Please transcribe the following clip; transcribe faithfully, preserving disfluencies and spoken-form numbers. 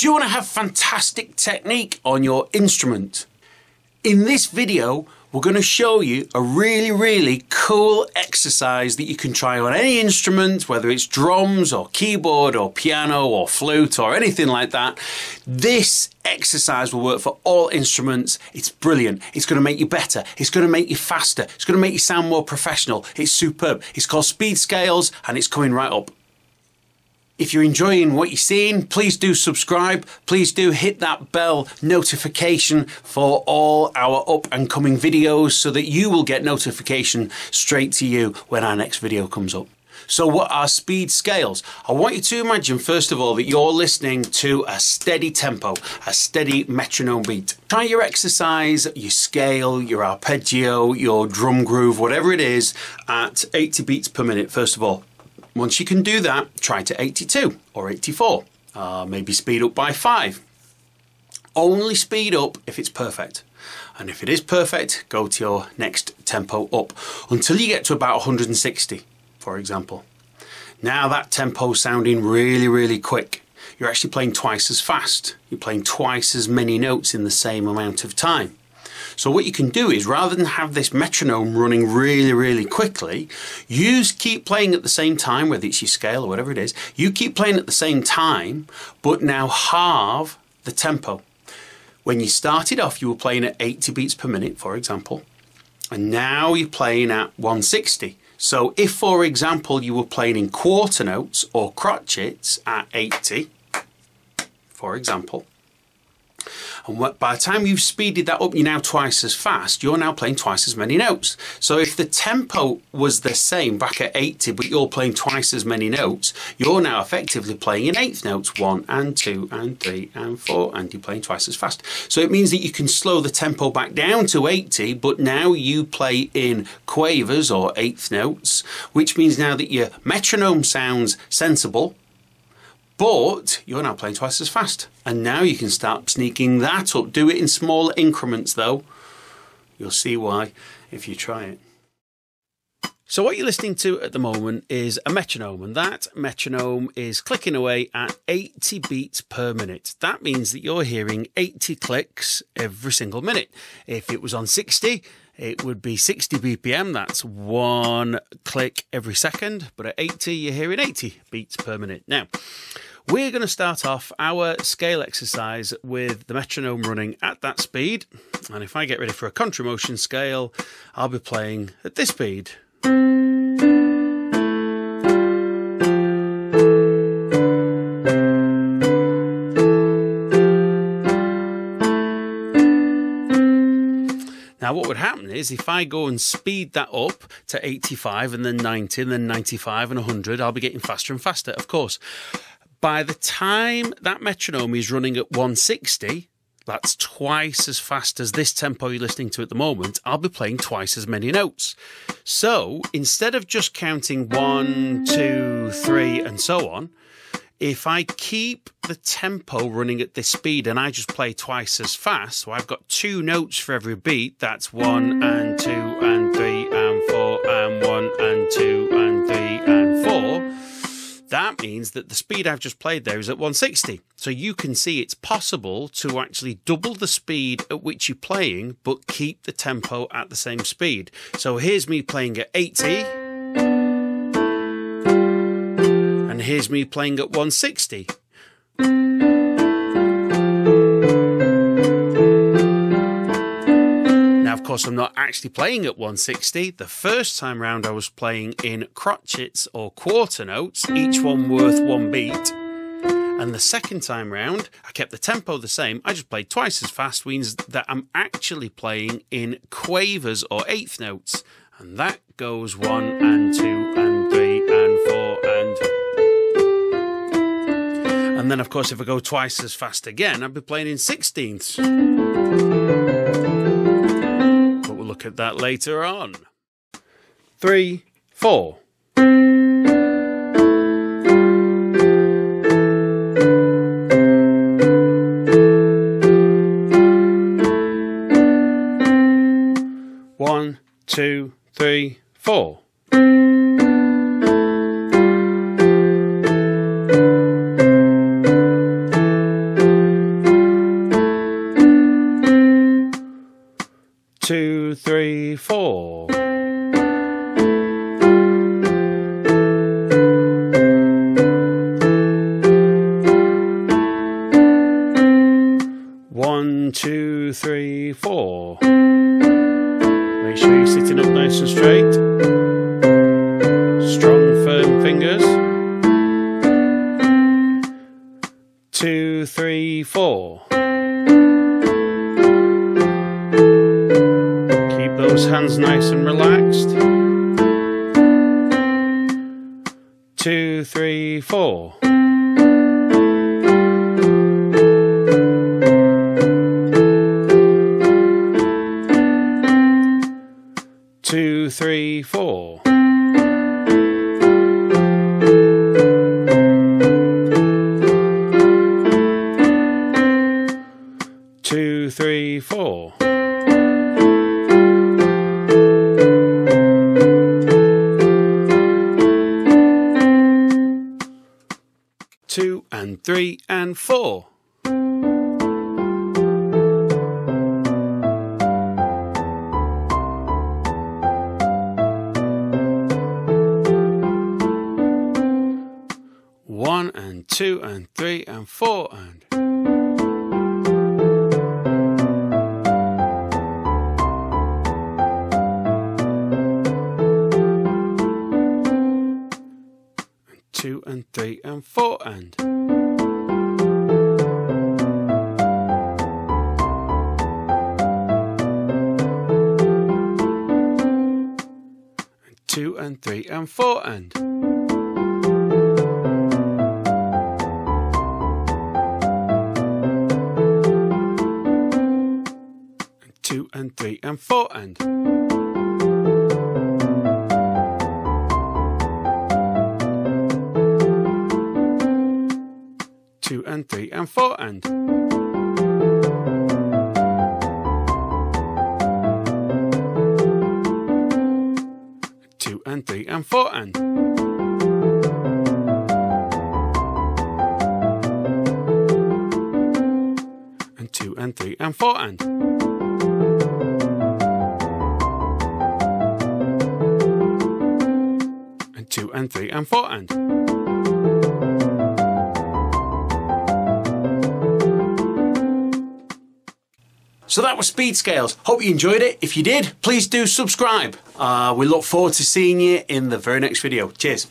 Do you want to have fantastic technique on your instrument? In this video, we're going to show you a really, really cool exercise that you can try on any instrument, whether it's drums or keyboard or piano or flute or anything like that. This exercise will work for all instruments. It's brilliant. It's going to make you better. It's going to make you faster. It's going to make you sound more professional. It's superb. It's called Speed Scales and it's coming right up. If you're enjoying what you're seeing, please do subscribe. Please do hit that bell notification for all our up and coming videos so that you will get notification straight to you when our next video comes up. So what are speed scales? I want you to imagine first of all that you're listening to a steady tempo, a steady metronome beat. Try your exercise, your scale, your arpeggio, your drum groove, whatever it is, at eighty beats per minute first of all. Once you can do that, try to eighty-two or eighty-four, uh, maybe speed up by five. Only speed up if it's perfect. And if it is perfect, go to your next tempo up until you get to about one hundred and sixty, for example. Now that tempo's sounding really, really quick. You're actually playing twice as fast. You're playing twice as many notes in the same amount of time. So what you can do is, rather than have this metronome running really, really quickly, you keep playing at the same time, whether it's your scale or whatever it is, you keep playing at the same time, but now halve the tempo. When you started off, you were playing at eighty beats per minute, for example, and now you're playing at one hundred and sixty. So if, for example, you were playing in quarter notes or crotchets at eighty, for example, and by the time you've speeded that up, you're now twice as fast, you're now playing twice as many notes. So if the tempo was the same back at eighty, but you're playing twice as many notes, you're now effectively playing in eighth notes, one and two and three and four, and you're playing twice as fast. So it means that you can slow the tempo back down to eighty, but now you play in quavers or eighth notes, which means now that your metronome sounds sensible, but you're now playing twice as fast. And now you can start sneaking that up. Do it in smaller increments though. You'll see why if you try it. So what you're listening to at the moment is a metronome, and that metronome is clicking away at eighty beats per minute. That means that you're hearing eighty clicks every single minute. If it was on sixty, it would be sixty B P M, that's one click every second, but at eighty, you're hearing eighty beats per minute. Now, we're going to start off our scale exercise with the metronome running at that speed. And if I get ready for a contra motion scale, I'll be playing at this speed. Now what would happen is, if I go and speed that up to eighty-five and then ninety and then ninety-five and one hundred, I'll be getting faster and faster, of course. By the time that metronome is running at one hundred and sixty, that's twice as fast as this tempo you're listening to at the moment, I'll be playing twice as many notes. So instead of just counting one, two, three, and so on, if I keep the tempo running at this speed and I just play twice as fast, so I've got two notes for every beat, that's one and two and three and four and one and two and three and four. That means that the speed I've just played there is at one hundred and sixty. So you can see it's possible to actually double the speed at which you're playing, but keep the tempo at the same speed. So here's me playing at eighty. And here's me playing at one hundred and sixty. Of course, I'm not actually playing at one hundred and sixty. The first time round I was playing in crotchets or quarter notes, each one worth one beat. And the second time round, I kept the tempo the same. I just played twice as fast, means that I'm actually playing in quavers or eighth notes. And that goes one and two and three and four and... And then, of course, if I go twice as fast again, I'd be playing in sixteenths. Look at that later on. Three, four. One, two, three, four. two, three, four. One, two, three, four. Make sure you're sitting up nice and straight. Strong, firm fingers. Two, three, four. Keep those hands nice and relaxed. Two, three, four. Two, three, four. Two, three, four. Two and three and four. One and two and three and four and two and three and four and two and three and four and two and three and four and two and three and four and two and three and four and and two and three and four and two and three and four and So that was Speed Scales. Hope you enjoyed it. If you did, please do subscribe. Uh, we look forward to seeing you in the very next video. Cheers.